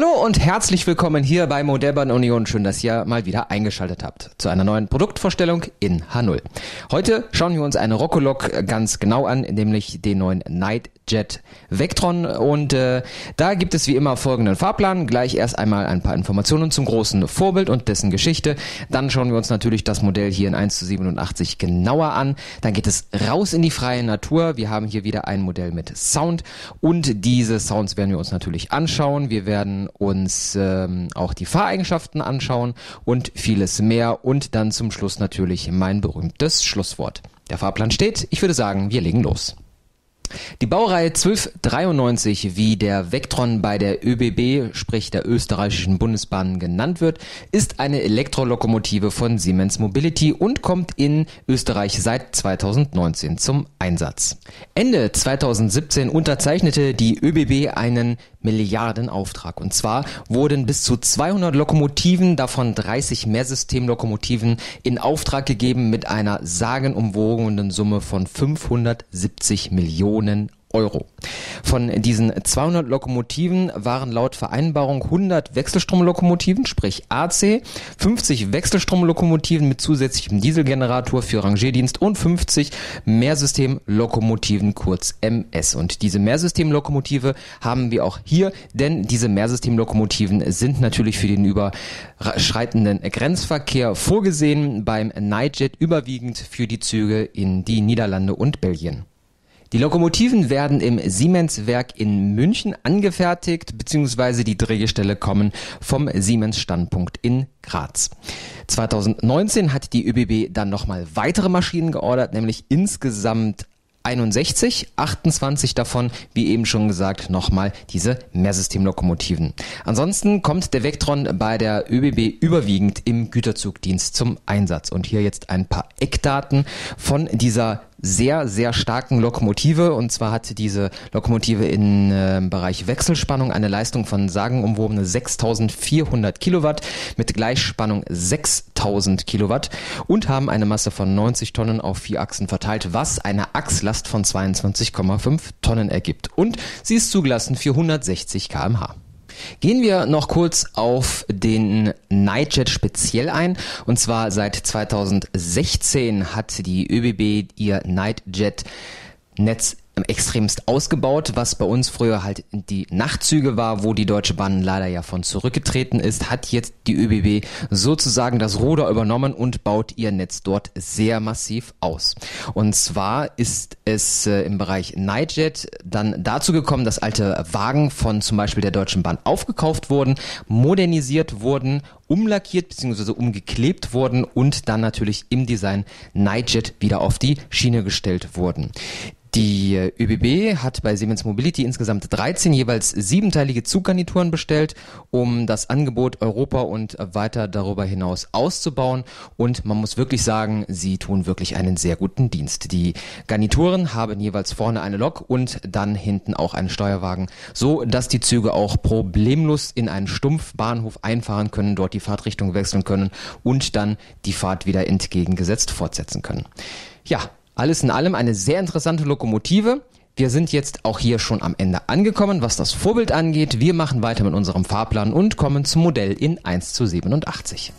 Hallo und herzlich willkommen hier bei Modellbahn Union. Schön, dass ihr mal wieder eingeschaltet habt zu einer neuen Produktvorstellung in H0. Heute schauen wir uns eine Roco-Lok ganz genau an, nämlich den neuen Nightjet Vectron. Und da gibt es wie immer folgenden Fahrplan. Gleich erst einmal ein paar Informationen zum großen Vorbild und dessen Geschichte. Dann schauen wir uns natürlich das Modell hier in 1:87 genauer an. Dann geht es raus in die freie Natur. Wir haben hier wieder ein Modell mit Sound und diese Sounds werden wir uns natürlich anschauen. Wir werden uns auch die Fahreigenschaften anschauen und vieles mehr und dann zum Schluss natürlich mein berühmtes Schlusswort. Der Fahrplan steht, ich würde sagen, wir legen los. Die Baureihe 1293, wie der Vectron bei der ÖBB, sprich der Österreichischen Bundesbahnen genannt wird, ist eine Elektrolokomotive von Siemens Mobility und kommt in Österreich seit 2019 zum Einsatz. Ende 2017 unterzeichnete die ÖBB einen Milliardenauftrag. Und zwar wurden bis zu 200 Lokomotiven, davon 30 Mehrsystemlokomotiven, in Auftrag gegeben mit einer sagenumwogenen Summe von 570 Millionen Euro. Von diesen 200 Lokomotiven waren laut Vereinbarung 100 Wechselstromlokomotiven, sprich AC, 50 Wechselstromlokomotiven mit zusätzlichem Dieselgenerator für Rangierdienst und 50 Mehrsystemlokomotiven, kurz MS. Und diese Mehrsystemlokomotive haben wir auch hier, denn diese Mehrsystemlokomotiven sind natürlich für den überschreitenden Grenzverkehr vorgesehen, beim Nightjet überwiegend für die Züge in die Niederlande und Belgien. Die Lokomotiven werden im Siemens-Werk in München angefertigt, beziehungsweise die Drehgestelle kommen vom Siemens-Standpunkt in Graz. 2019 hat die ÖBB dann nochmal weitere Maschinen geordert, nämlich insgesamt 61, 28 davon, wie eben schon gesagt, nochmal diese Mehrsystemlokomotiven. Ansonsten kommt der Vectron bei der ÖBB überwiegend im Güterzugdienst zum Einsatz. Und hier jetzt ein paar Eckdaten von dieser sehr, sehr starken Lokomotive. Und zwar hat diese Lokomotive im Bereich Wechselspannung eine Leistung von sagenumwobene 6400 Kilowatt mit Gleichspannung 6000 Kilowatt und haben eine Masse von 90 Tonnen auf 4 Achsen verteilt, was eine Achslast von 22,5 Tonnen ergibt. Und sie ist zugelassen für 160 km/h. Gehen wir noch kurz auf den Nightjet speziell ein. Und zwar seit 2016 hat die ÖBB ihr Nightjet-Netz extremst ausgebaut, was bei uns früher halt die Nachtzüge war, wo die Deutsche Bahn leider ja von zurückgetreten ist, hat jetzt die ÖBB sozusagen das Ruder übernommen und baut ihr Netz dort sehr massiv aus. Und zwar ist es im Bereich Nightjet dann dazu gekommen, dass alte Wagen von zum Beispiel der Deutschen Bahn aufgekauft wurden, modernisiert wurden, umlackiert bzw. umgeklebt wurden und dann natürlich im Design Nightjet wieder auf die Schiene gestellt wurden. Die ÖBB hat bei Siemens Mobility insgesamt 13 jeweils 7-teilige Zuggarnituren bestellt, um das Angebot Europa und weiter darüber hinaus auszubauen. Und man muss wirklich sagen, sie tun wirklich einen sehr guten Dienst. Die Garnituren haben jeweils vorne eine Lok und dann hinten auch einen Steuerwagen, so dass die Züge auch problemlos in einen Stumpfbahnhof einfahren können, dort die Fahrtrichtung wechseln können und dann die Fahrt wieder entgegengesetzt fortsetzen können. Ja, alles in allem eine sehr interessante Lokomotive. Wir sind jetzt auch hier schon am Ende angekommen, was das Vorbild angeht. Wir machen weiter mit unserem Fahrplan und kommen zum Modell in 1:87.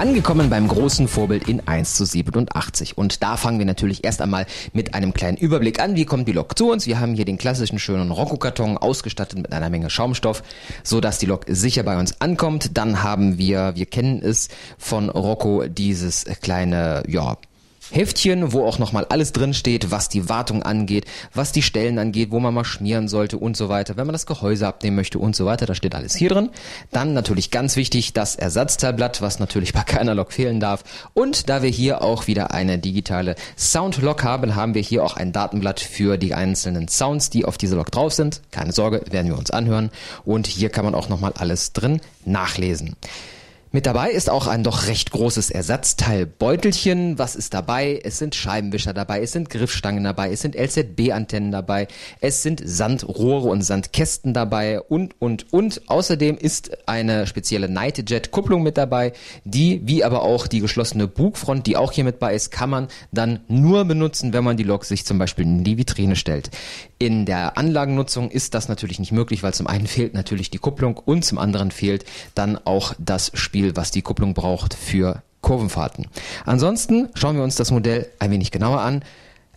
Angekommen beim großen Vorbild in 1:87. Und da fangen wir natürlich erst einmal mit einem kleinen Überblick an. Wie kommt die Lok zu uns? Wir haben hier den klassischen schönen Roco-Karton, ausgestattet mit einer Menge Schaumstoff, sodass die Lok sicher bei uns ankommt. Dann haben wir kennen es von Roco, dieses kleine, ja, Heftchen, wo auch nochmal alles drin steht, was die Wartung angeht, was die Stellen angeht, wo man mal schmieren sollte und so weiter, wenn man das Gehäuse abnehmen möchte und so weiter, da steht alles hier drin. Dann natürlich ganz wichtig das Ersatzteilblatt, was natürlich bei keiner Lok fehlen darf. Und da wir hier auch wieder eine digitale Soundlok haben, haben wir hier auch ein Datenblatt für die einzelnen Sounds, die auf diese Lok drauf sind. Keine Sorge, werden wir uns anhören. Und hier kann man auch nochmal alles drin nachlesen. Mit dabei ist auch ein doch recht großes Ersatzteilbeutelchen. Was ist dabei? Es sind Scheibenwischer dabei, es sind Griffstangen dabei, es sind LZB-Antennen dabei, es sind Sandrohre und Sandkästen dabei und. Außerdem ist eine spezielle Nightjet-Kupplung mit dabei, die, wie aber auch die geschlossene Bugfront, die auch hier mit bei ist, kann man dann nur benutzen, wenn man die Lok sich zum Beispiel in die Vitrine stellt. In der Anlagennutzung ist das natürlich nicht möglich, weil zum einen fehlt natürlich die Kupplung und zum anderen fehlt dann auch das Spiel, was die Kupplung braucht für Kurvenfahrten. Ansonsten schauen wir uns das Modell ein wenig genauer an.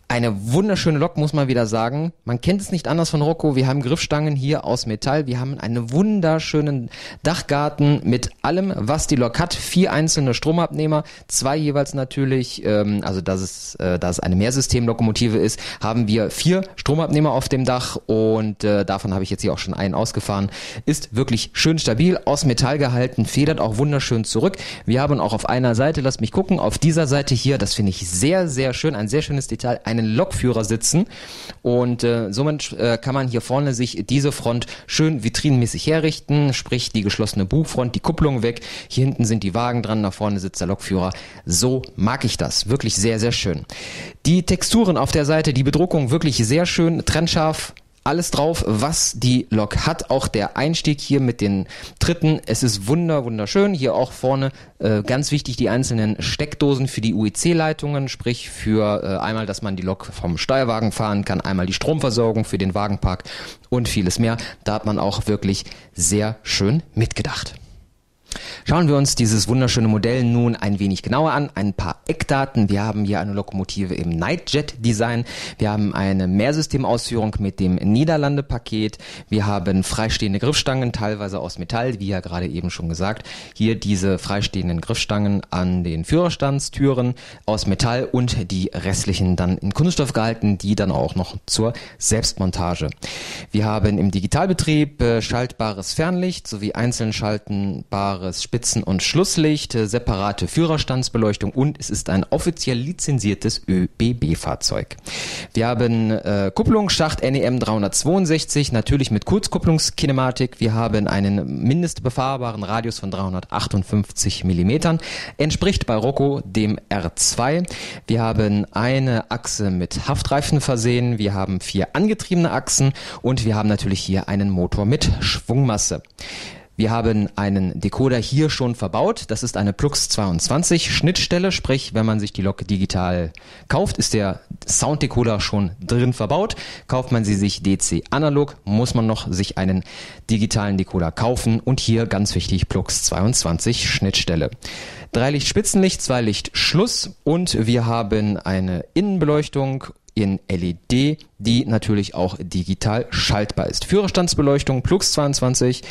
Eine wunderschöne Lok, muss man wieder sagen. Man kennt es nicht anders von Roco. Wir haben Griffstangen hier aus Metall. Wir haben einen wunderschönen Dachgarten mit allem, was die Lok hat. 4 einzelne Stromabnehmer, 2 jeweils natürlich, also dass es eine Mehrsystemlokomotive ist, haben wir 4 Stromabnehmer auf dem Dach und davon habe ich jetzt hier auch schon einen ausgefahren. Ist wirklich schön stabil, aus Metall gehalten, federt auch wunderschön zurück. Wir haben auch auf einer Seite, lasst mich gucken, auf dieser Seite hier, das finde ich sehr, sehr schön, ein sehr schönes Detail, eine Lokführer sitzen und somit kann man hier vorne sich diese Front schön vitrinenmäßig herrichten, sprich die geschlossene Bugfront, die Kupplung weg, hier hinten sind die Wagen dran, nach vorne sitzt der Lokführer. So mag ich das, wirklich sehr, sehr schön. Die Texturen auf der Seite, die Bedruckung wirklich sehr schön, trennscharf. Alles drauf, was die Lok hat, auch der Einstieg hier mit den Tritten, es ist wunderschön, hier auch vorne ganz wichtig die einzelnen Steckdosen für die UIC-Leitungen, sprich für einmal, dass man die Lok vom Steuerwagen fahren kann, einmal die Stromversorgung für den Wagenpark und vieles mehr, da hat man auch wirklich sehr schön mitgedacht. Schauen wir uns dieses wunderschöne Modell nun ein wenig genauer an. Ein paar Eckdaten. Wir haben hier eine Lokomotive im Nightjet-Design. Wir haben eine Mehrsystemausführung mit dem Niederlande-Paket. Wir haben freistehende Griffstangen, teilweise aus Metall, wie ja gerade eben schon gesagt. Hier diese freistehenden Griffstangen an den Führerstandstüren aus Metall und die restlichen dann in Kunststoff gehalten, die dann auch noch zur Selbstmontage. Wir haben im Digitalbetrieb schaltbares Fernlicht sowie einzeln schaltenbare Spitzen- und Schlusslicht, separate Führerstandsbeleuchtung und es ist ein offiziell lizenziertes ÖBB-Fahrzeug. Wir haben Kupplungsschacht NEM 362, natürlich mit Kurzkupplungskinematik. Wir haben einen mindestbefahrbaren Radius von 358 mm, entspricht bei Roco dem R2. Wir haben eine Achse mit Haftreifen versehen, wir haben 4 angetriebene Achsen und wir haben natürlich hier einen Motor mit Schwungmasse. Wir haben einen Decoder hier schon verbaut, das ist eine PluX22 Schnittstelle, sprich wenn man sich die Lok digital kauft, ist der Sounddecoder schon drin verbaut. Kauft man sie sich DC analog, muss man noch sich einen digitalen Decoder kaufen und hier ganz wichtig PluX22 Schnittstelle. 3 Licht Spitzenlicht, 2 Licht Schluss und wir haben eine Innenbeleuchtung in LED, die natürlich auch digital schaltbar ist. Führerstandsbeleuchtung PluX22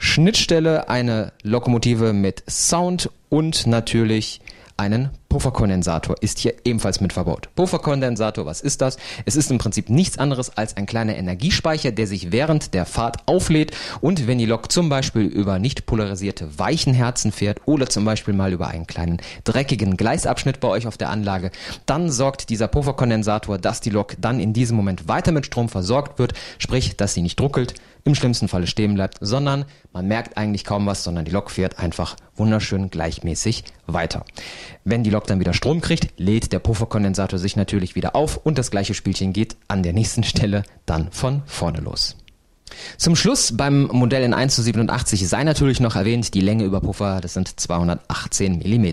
Schnittstelle, eine Lokomotive mit Sound und natürlich einen Pufferkondensator ist hier ebenfalls mit verbaut. Pufferkondensator, was ist das? Es ist im Prinzip nichts anderes als ein kleiner Energiespeicher, der sich während der Fahrt auflädt und wenn die Lok zum Beispiel über nicht polarisierte Weichenherzen fährt oder zum Beispiel mal über einen kleinen dreckigen Gleisabschnitt bei euch auf der Anlage, dann sorgt dieser Pufferkondensator, dass die Lok dann in diesem Moment weiter mit Strom versorgt wird, sprich, dass sie nicht ruckelt, im schlimmsten Falle stehen bleibt, sondern man merkt eigentlich kaum was, sondern die Lok fährt einfach wunderschön gleichmäßig weiter. Wenn die Lok dann wieder Strom kriegt, lädt der Pufferkondensator sich natürlich wieder auf und das gleiche Spielchen geht an der nächsten Stelle dann von vorne los. Zum Schluss beim Modell in 1 zu 87 sei natürlich noch erwähnt, die Länge über Puffer, das sind 218 mm.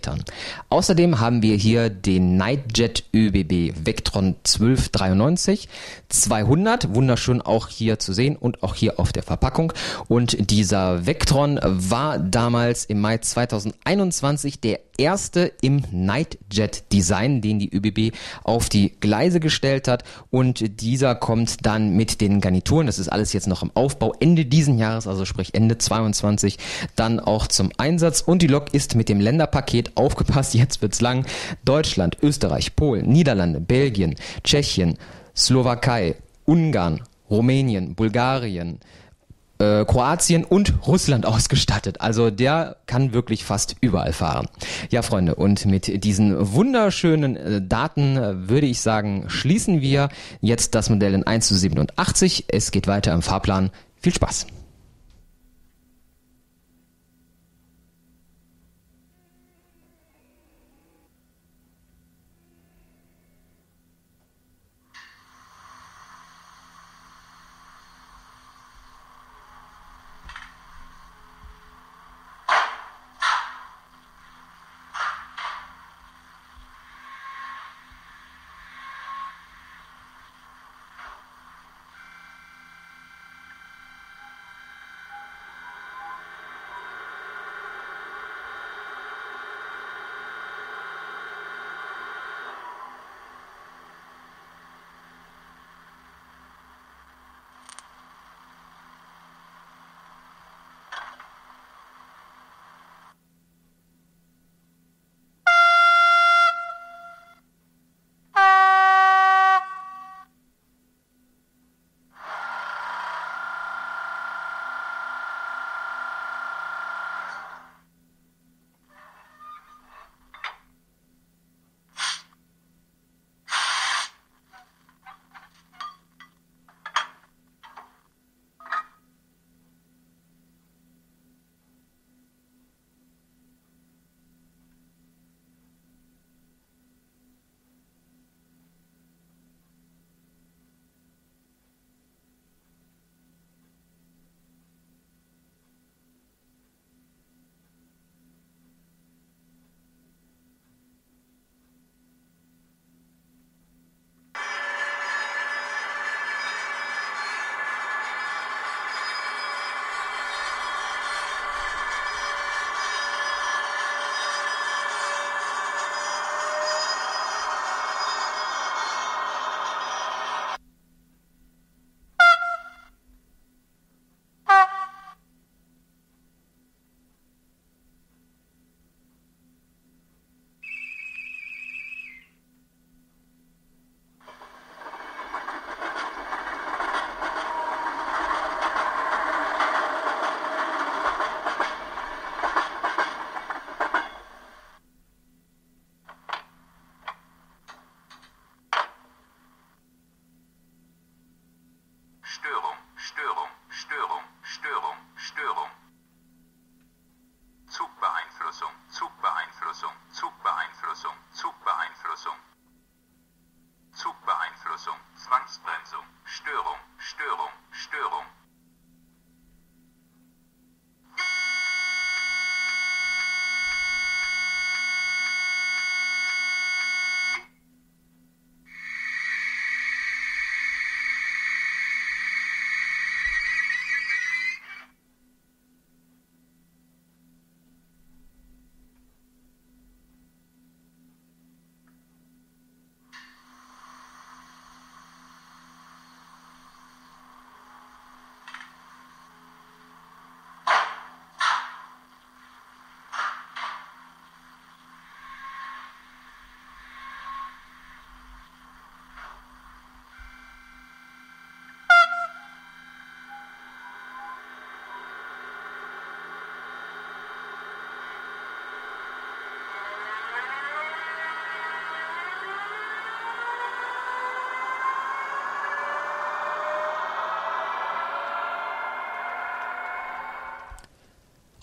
Außerdem haben wir hier den Nightjet ÖBB Vectron 1293 200, wunderschön auch hier zu sehen und auch hier auf der Verpackung. Und dieser Vectron war damals im Mai 2021 der erste im Nightjet-Design, den die ÖBB auf die Gleise gestellt hat, und dieser kommt dann mit den Garnituren, das ist alles jetzt noch im Aufbau, Ende diesen Jahres, also sprich Ende 22, dann auch zum Einsatz. Und die Lok ist mit dem Länderpaket, aufgepasst, jetzt wird's lang, Deutschland, Österreich, Polen, Niederlande, Belgien, Tschechien, Slowakei, Ungarn, Rumänien, Bulgarien, Kroatien und Russland ausgestattet. Also der kann wirklich fast überall fahren. Ja, Freunde, und mit diesen wunderschönen Daten würde ich sagen, schließen wir jetzt das Modell in 1:87. Es geht weiter im Fahrplan. Viel Spaß!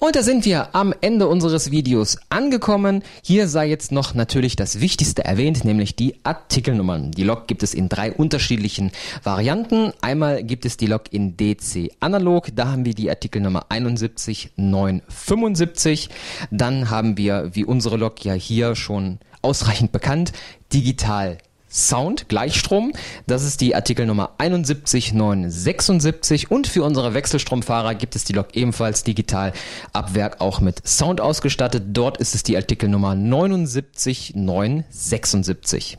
Und da sind wir am Ende unseres Videos angekommen. Hier sei jetzt noch natürlich das Wichtigste erwähnt, nämlich die Artikelnummern. Die Lok gibt es in 3 unterschiedlichen Varianten. Einmal gibt es die Lok in DC analog. Da haben wir die Artikelnummer 71975. Dann haben wir, wie unsere Lok ja hier schon ausreichend bekannt, digital Sound, Gleichstrom, das ist die Artikelnummer 71976 und für unsere Wechselstromfahrer gibt es die Lok ebenfalls digital ab Werk auch mit Sound ausgestattet. Dort ist es die Artikelnummer 79976.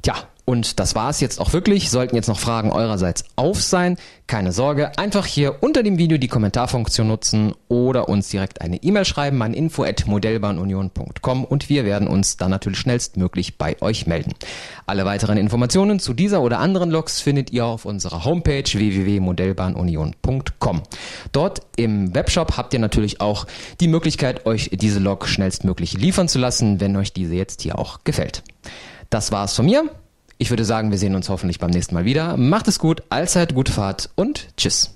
Tja, und das war es jetzt auch wirklich. Sollten jetzt noch Fragen eurerseits auf sein, keine Sorge, einfach hier unter dem Video die Kommentarfunktion nutzen oder uns direkt eine E-Mail schreiben an info@modellbahnunion.com und wir werden uns dann natürlich schnellstmöglich bei euch melden. Alle weiteren Informationen zu dieser oder anderen Loks findet ihr auf unserer Homepage www.modellbahnunion.com. Dort im Webshop habt ihr natürlich auch die Möglichkeit, euch diese Lok schnellstmöglich liefern zu lassen, wenn euch diese jetzt hier auch gefällt. Das war's von mir. Ich würde sagen, wir sehen uns hoffentlich beim nächsten Mal wieder. Macht es gut, allzeit gute Fahrt und tschüss.